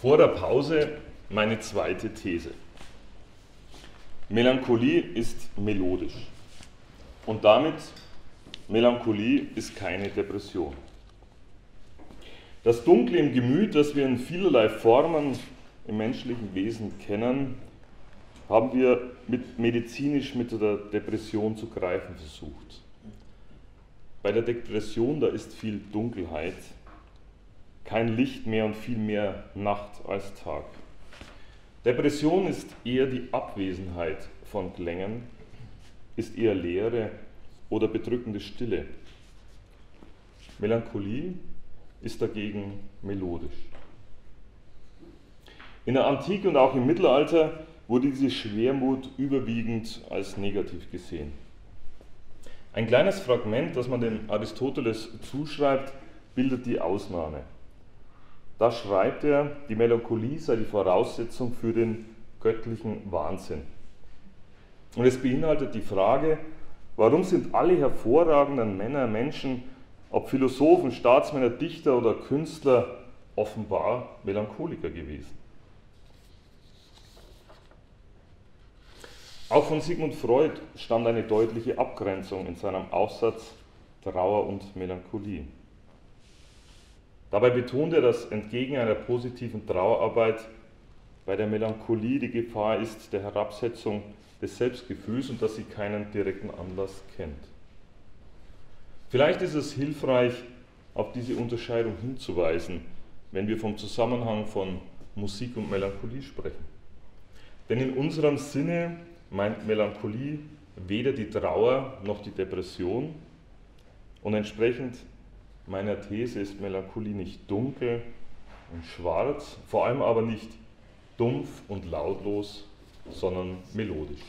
Vor der Pause meine zweite These. Melancholie ist melodisch und damit Melancholie ist keine Depression. Das Dunkle im Gemüt, das wir in vielerlei Formen im menschlichen Wesen kennen, haben wir medizinisch mit der Depression zu greifen versucht. Bei der Depression, da ist viel Dunkelheit, kein Licht mehr und viel mehr Nacht als Tag. Depression ist eher die Abwesenheit von Klängen, ist eher Leere oder bedrückende Stille. Melancholie ist dagegen melodisch. In der Antike und auch im Mittelalter wurde diese Schwermut überwiegend als negativ gesehen. Ein kleines Fragment, das man dem Aristoteles zuschreibt, bildet die Ausnahme. Da schreibt er, die Melancholie sei die Voraussetzung für den göttlichen Wahnsinn. Und es beinhaltet die Frage, warum sind alle hervorragenden Männer, Menschen, ob Philosophen, Staatsmänner, Dichter oder Künstler, offenbar Melancholiker gewesen? Auch von Sigmund Freud stammt eine deutliche Abgrenzung in seinem Aufsatz Trauer und Melancholie. Dabei betont er, dass entgegen einer positiven Trauerarbeit bei der Melancholie die Gefahr ist der Herabsetzung des Selbstgefühls und dass sie keinen direkten Anlass kennt. Vielleicht ist es hilfreich, auf diese Unterscheidung hinzuweisen, wenn wir vom Zusammenhang von Musik und Melancholie sprechen. Denn in unserem Sinne meint Melancholie weder die Trauer noch die Depression und entsprechend meiner These ist Melancholie nicht dunkel und schwarz, vor allem aber nicht dumpf und lautlos, sondern melodisch.